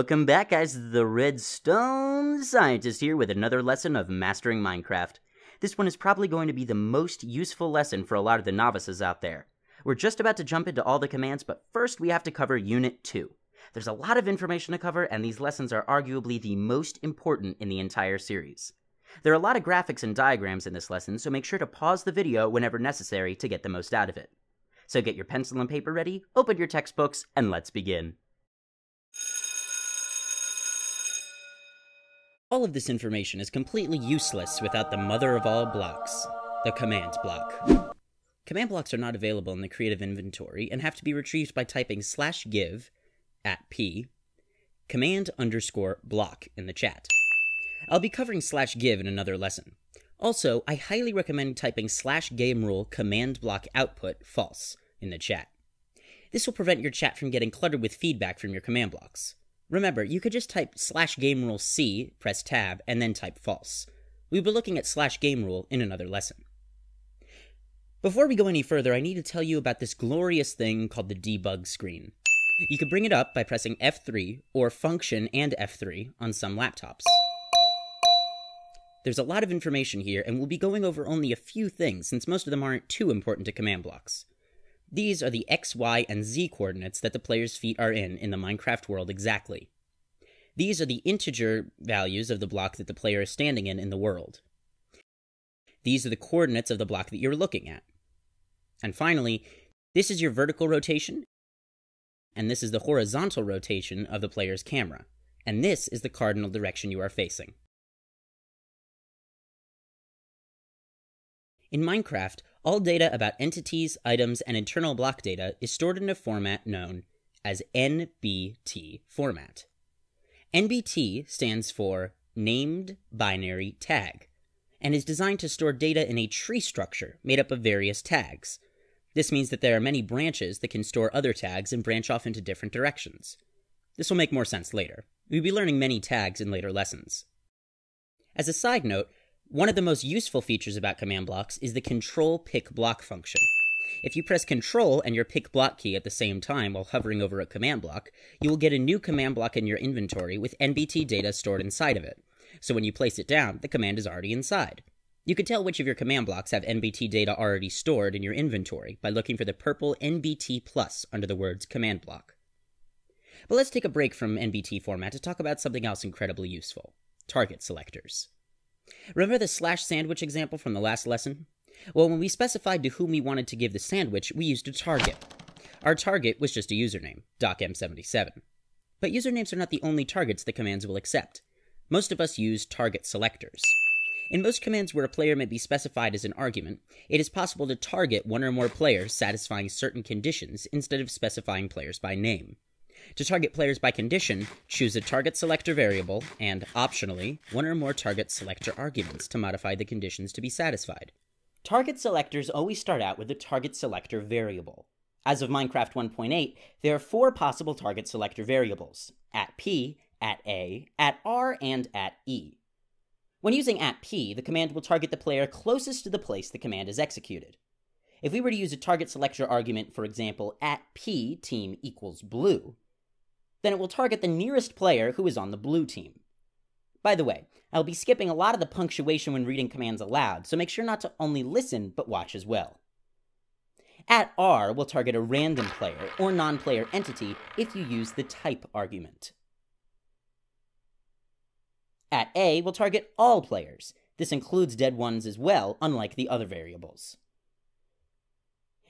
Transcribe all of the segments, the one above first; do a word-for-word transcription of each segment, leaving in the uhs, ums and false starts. Welcome back, guys. The Redstone Scientist here with another lesson of Mastering Minecraft. This one is probably going to be the most useful lesson for a lot of the novices out there. We're just about to jump into all the commands, but first we have to cover Unit two. There's a lot of information to cover, and these lessons are arguably the most important in the entire series. There are a lot of graphics and diagrams in this lesson, so make sure to pause the video whenever necessary to get the most out of it. So get your pencil and paper ready, open your textbooks, and let's begin. All of this information is completely useless without the mother of all blocks, the command block. Command blocks are not available in the creative inventory and have to be retrieved by typing slash give, at p, command underscore block in the chat. I'll be covering slash give in another lesson. Also, I highly recommend typing slash game rule command block output false in the chat. This will prevent your chat from getting cluttered with feedback from your command blocks. Remember, you could just type slash game rule C, press tab, and then type false. We'll be looking at slash game rule in another lesson. Before we go any further, I need to tell you about this glorious thing called the debug screen. You can bring it up by pressing F three or function and F three on some laptops. There's a lot of information here, and we'll be going over only a few things since most of them aren't too important to command blocks. These are the X, Y, and Z coordinates that the player's feet are in in the Minecraft world exactly. These are the integer values of the block that the player is standing in in the world. These are the coordinates of the block that you're looking at. And finally, this is your vertical rotation, and this is the horizontal rotation of the player's camera, and this is the cardinal direction you are facing. In Minecraft, all data about entities, items, and internal block data is stored in a format known as N B T format. N B T stands for Named Binary Tag, and is designed to store data in a tree structure made up of various tags. This means that there are many branches that can store other tags and branch off into different directions. This will make more sense later. We'll be learning many tags in later lessons. As a side note, one of the most useful features about command blocks is the control pick block function. If you press control and your pick block key at the same time while hovering over a command block, you will get a new command block in your inventory with N B T data stored inside of it. So when you place it down, the command is already inside. You can tell which of your command blocks have N B T data already stored in your inventory by looking for the purple N B T plus under the words command block. But let's take a break from N B T format to talk about something else incredibly useful, target selectors. Remember the slash sandwich example from the last lesson? Well, when we specified to whom we wanted to give the sandwich, we used a target. Our target was just a username, Doc M seventy-seven. But usernames are not the only targets the commands will accept. Most of us use target selectors. In most commands where a player may be specified as an argument, it is possible to target one or more players satisfying certain conditions instead of specifying players by name. To target players by condition, choose a target selector variable and, optionally, one or more target selector arguments to modify the conditions to be satisfied. Target selectors always start out with a target selector variable. As of Minecraft one point eight, there are four possible target selector variables, at P, at A, at R, and at E. When using at P, the command will target the player closest to the place the command is executed. If we were to use a target selector argument, for example, at P team equals blue, then it will target the nearest player who is on the blue team. By the way, I'll be skipping a lot of the punctuation when reading commands aloud, so make sure not to only listen, but watch as well. At R will target a random player or non-player entity if you use the type argument. At A will target all players. This includes dead ones as well, unlike the other variables.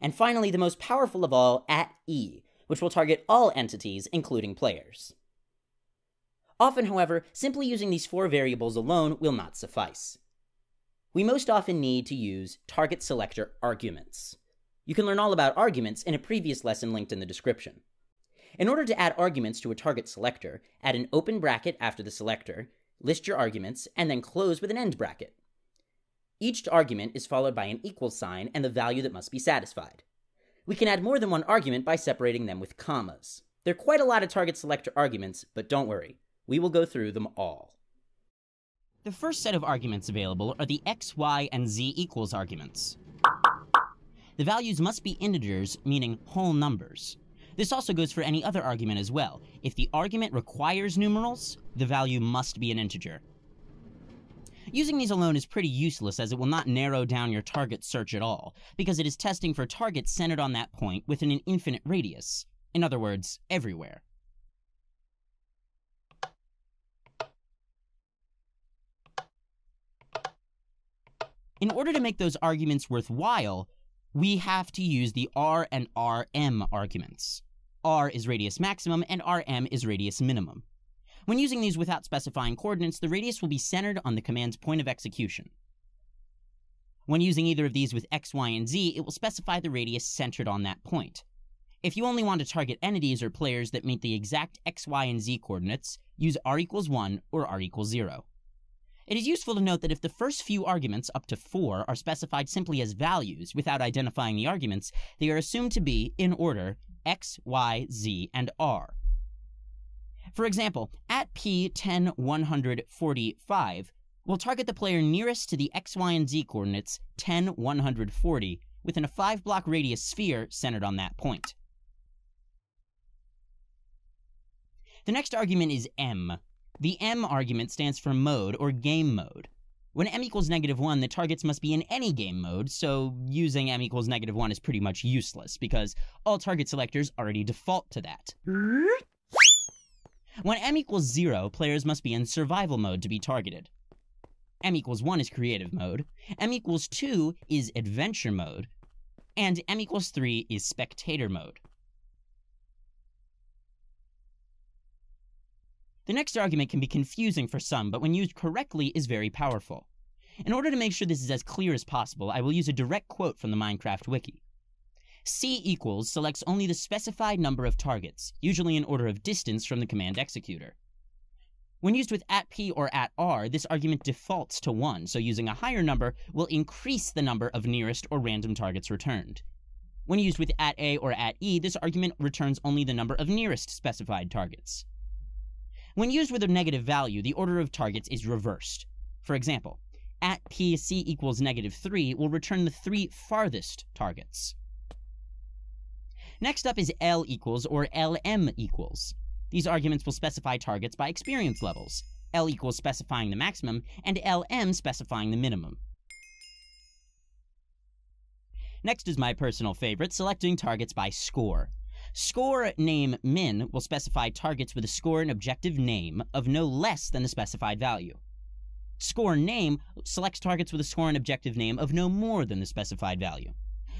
And finally, the most powerful of all, at E, which will target all entities, including players. Often, however, simply using these four variables alone will not suffice. We most often need to use target selector arguments. You can learn all about arguments in a previous lesson linked in the description. In order to add arguments to a target selector, add an open bracket after the selector, list your arguments, and then close with an end bracket. Each argument is followed by an equal sign and the value that must be satisfied. We can add more than one argument by separating them with commas. There are quite a lot of target selector arguments, but don't worry, we will go through them all. The first set of arguments available are the X, Y, and Z equals arguments. The values must be integers, meaning whole numbers. This also goes for any other argument as well. If the argument requires numerals, the value must be an integer. Using these alone is pretty useless, as it will not narrow down your target search at all, because it is testing for targets centered on that point within an infinite radius. In other words, everywhere. In order to make those arguments worthwhile, we have to use the R and R M arguments. R is radius maximum and R M is radius minimum. When using these without specifying coordinates, the radius will be centered on the command's point of execution. When using either of these with x, y, and z, it will specify the radius centered on that point. If you only want to target entities or players that meet the exact x, y, and z coordinates, use r equals one or r equals zero. It is useful to note that if the first few arguments, up to four, are specified simply as values without identifying the arguments, they are assumed to be, in order, x, y, z, and r. For example, at p ten one hundred forty-five, we'll target the player nearest to the x, y, and z coordinates ten one hundred forty within a five block radius sphere centered on that point. The next argument is m. The M argument stands for mode, or game mode. When M equals negative one, the targets must be in any game mode, so using M equals negative one is pretty much useless, because all target selectors already default to that. When M equals zero, players must be in survival mode to be targeted. M equals one is creative mode, M equals two is adventure mode, and M equals three is spectator mode. The next argument can be confusing for some, but when used correctly is very powerful. In order to make sure this is as clear as possible, I will use a direct quote from the Minecraft wiki. C equals selects only the specified number of targets, usually in order of distance from the command executor. When used with at p or at r, this argument defaults to one, so using a higher number will increase the number of nearest or random targets returned. When used with at a or at e, this argument returns only the number of nearest specified targets. When used with a negative value, the order of targets is reversed. For example, at p c equals negative three will return the three farthest targets. Next up is L equals or L M equals. These arguments will specify targets by experience levels, L equals specifying the maximum, and L M specifying the minimum. Next is my personal favorite, selecting targets by score. Score name min will specify targets with a score and objective name of no less than the specified value. Score name selects targets with a score and objective name of no more than the specified value.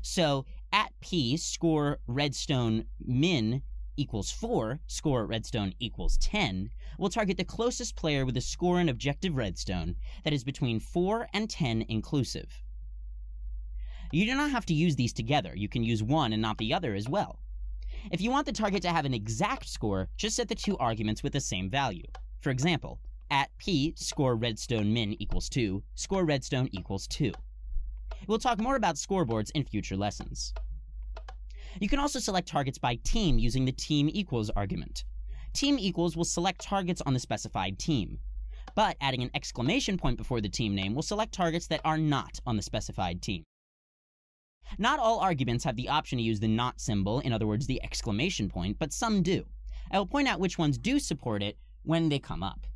So at p score redstone min equals four, score redstone equals ten, will target the closest player with a score and objective redstone that is between four and ten inclusive. You do not have to use these together, you can use one and not the other as well. If you want the target to have an exact score, just set the two arguments with the same value. For example, at p score redstone min equals two, score redstone equals two. We'll talk more about scoreboards in future lessons. You can also select targets by team using the team equals argument. Team equals will select targets on the specified team, but adding an exclamation point before the team name will select targets that are not on the specified team. Not all arguments have the option to use the not symbol, in other words, the exclamation point, but some do. I will point out which ones do support it when they come up.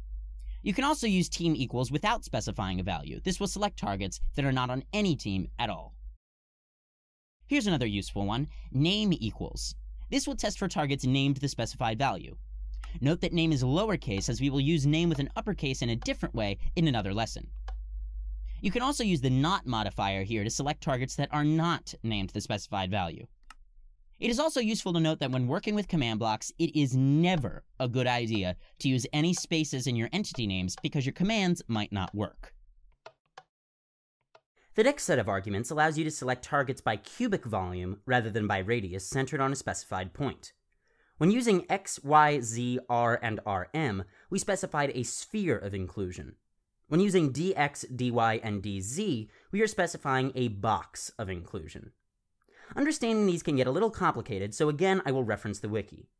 You can also use team equals without specifying a value. This will select targets that are not on any team at all. Here's another useful one, name equals. This will test for targets named the specified value. Note that name is lowercase, as we will use name with an uppercase in a different way in another lesson. You can also use the not modifier here to select targets that are not named the specified value. It is also useful to note that when working with command blocks, it is never a good idea to use any spaces in your entity names because your commands might not work. The next set of arguments allows you to select targets by cubic volume rather than by radius centered on a specified point. When using x, y, z, r, and rm, we specified a sphere of inclusion. When using dx, dy, and dz, we are specifying a box of inclusion. Understanding these can get a little complicated, so again I will reference the wiki.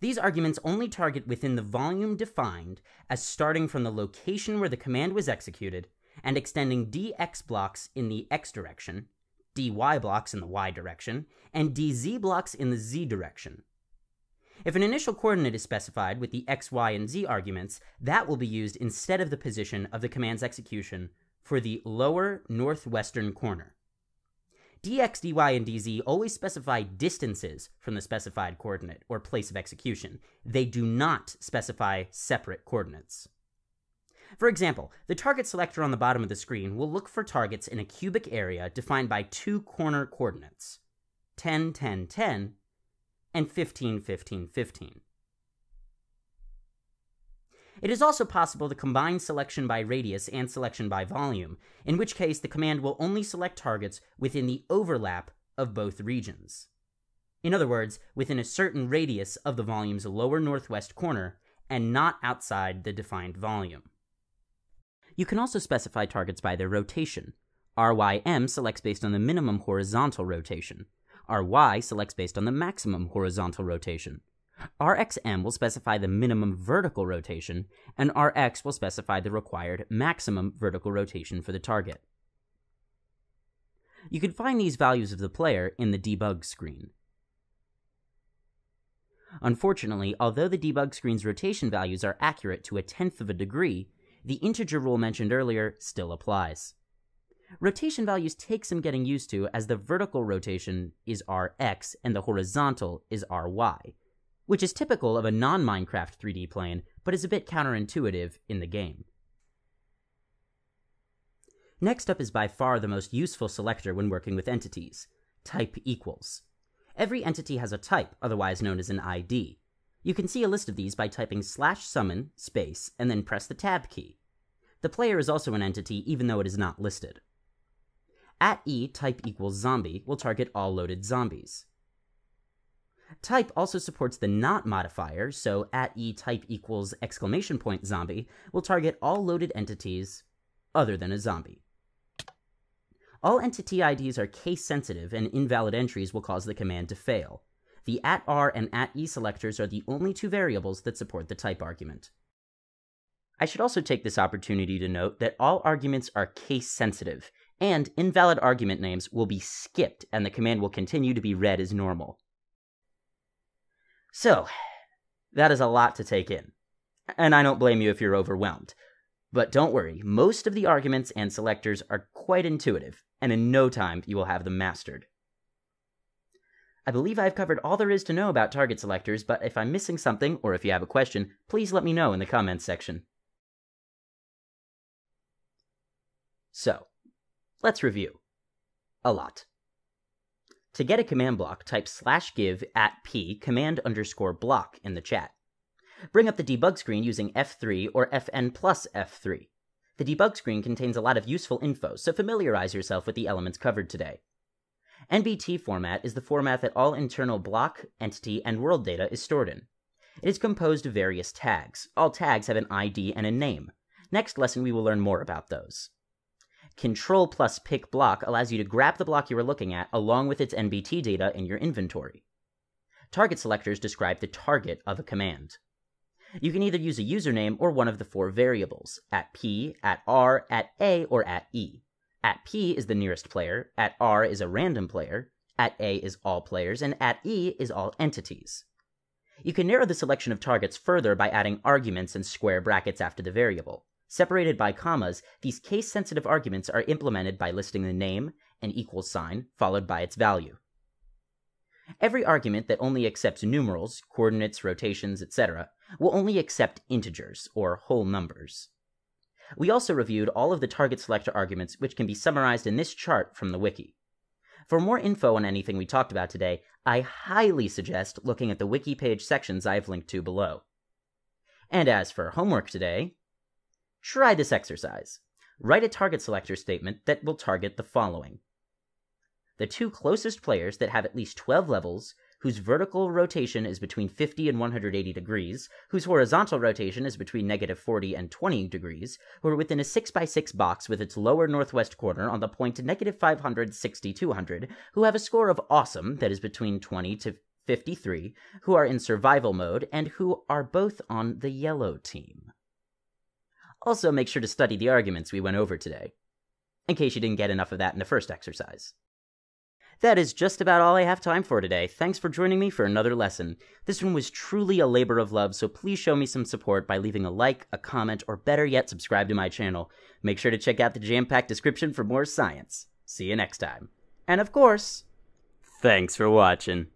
These arguments only target within the volume defined as starting from the location where the command was executed and extending dx blocks in the x direction, dy blocks in the y direction, and dz blocks in the z direction. If an initial coordinate is specified with the x, y, and z arguments, that will be used instead of the position of the command's execution for the lower northwestern corner. dx, dy, and dz always specify distances from the specified coordinate or place of execution. They do not specify separate coordinates. For example, the target selector on the bottom of the screen will look for targets in a cubic area defined by two corner coordinates, ten, ten, ten, and fifteen, fifteen, fifteen. It is also possible to combine selection by radius and selection by volume, in which case the command will only select targets within the overlap of both regions. In other words, within a certain radius of the volume's lower northwest corner, and not outside the defined volume. You can also specify targets by their rotation. R Y M selects based on the minimum horizontal rotation. R Y selects based on the maximum horizontal rotation. R X M will specify the minimum vertical rotation, and R X will specify the required maximum vertical rotation for the target. You can find these values of the player in the debug screen. Unfortunately, although the debug screen's rotation values are accurate to a tenth of a degree, the integer rule mentioned earlier still applies. Rotation values take some getting used to, as the vertical rotation is R X and the horizontal is R Y, which is typical of a non-Minecraft three D plane, but is a bit counterintuitive in the game. Next up is by far the most useful selector when working with entities, type equals. Every entity has a type, otherwise known as an I D. You can see a list of these by typing slash summon, space, and then press the tab key. The player is also an entity even though it is not listed. At E, type equals zombie will target all loaded zombies. Type also supports the not modifier, so at E type equals exclamation point zombie will target all loaded entities other than a zombie. All entity I Ds are case sensitive, and invalid entries will cause the command to fail. The at R and at E selectors are the only two variables that support the type argument. I should also take this opportunity to note that all arguments are case sensitive, and invalid argument names will be skipped and the command will continue to be read as normal. So, that is a lot to take in, and I don't blame you if you're overwhelmed. But don't worry, most of the arguments and selectors are quite intuitive, and in no time you will have them mastered. I believe I've covered all there is to know about target selectors, but if I'm missing something, or if you have a question, please let me know in the comments section. So, let's review. A lot. To get a command block, type slash give at p command underscore block in the chat. Bring up the debug screen using F three or Fn plus F three. The debug screen contains a lot of useful info, so familiarize yourself with the elements covered today. N B T format is the format that all internal block, entity, and world data is stored in. It is composed of various tags. All tags have an I D and a name. Next lesson we will learn more about those. Control plus pick block allows you to grab the block you are looking at along with its N B T data in your inventory. Target selectors describe the target of a command. You can either use a username or one of the four variables, at P, at R, at A, or at E. At P is the nearest player, at R is a random player, at A is all players, and at E is all entities. You can narrow the selection of targets further by adding arguments and square brackets after the variable. Separated by commas, these case-sensitive arguments are implemented by listing the name, an equal sign, followed by its value. Every argument that only accepts numerals, coordinates, rotations, et cetera, will only accept integers, or whole numbers. We also reviewed all of the target selector arguments, which can be summarized in this chart from the wiki. For more info on anything we talked about today, I highly suggest looking at the wiki page sections I have linked to below. And as for homework today, try this exercise. Write a target selector statement that will target the following. The two closest players that have at least twelve levels, whose vertical rotation is between fifty and one hundred eighty degrees, whose horizontal rotation is between negative forty and twenty degrees, who are within a six by six box with its lower northwest corner on the point to negative five hundred, sixty, two hundred, who have a score of awesome that is between twenty to fifty-three, who are in survival mode, and who are both on the yellow team. Also make sure to study the arguments we went over today, in case you didn't get enough of that in the first exercise. That is just about all I have time for today. Thanks for joining me for another lesson. This one was truly a labor of love, so please show me some support by leaving a like, a comment, or better yet, subscribe to my channel. Make sure to check out the jam-packed description for more science. See you next time. And of course, thanks for watching.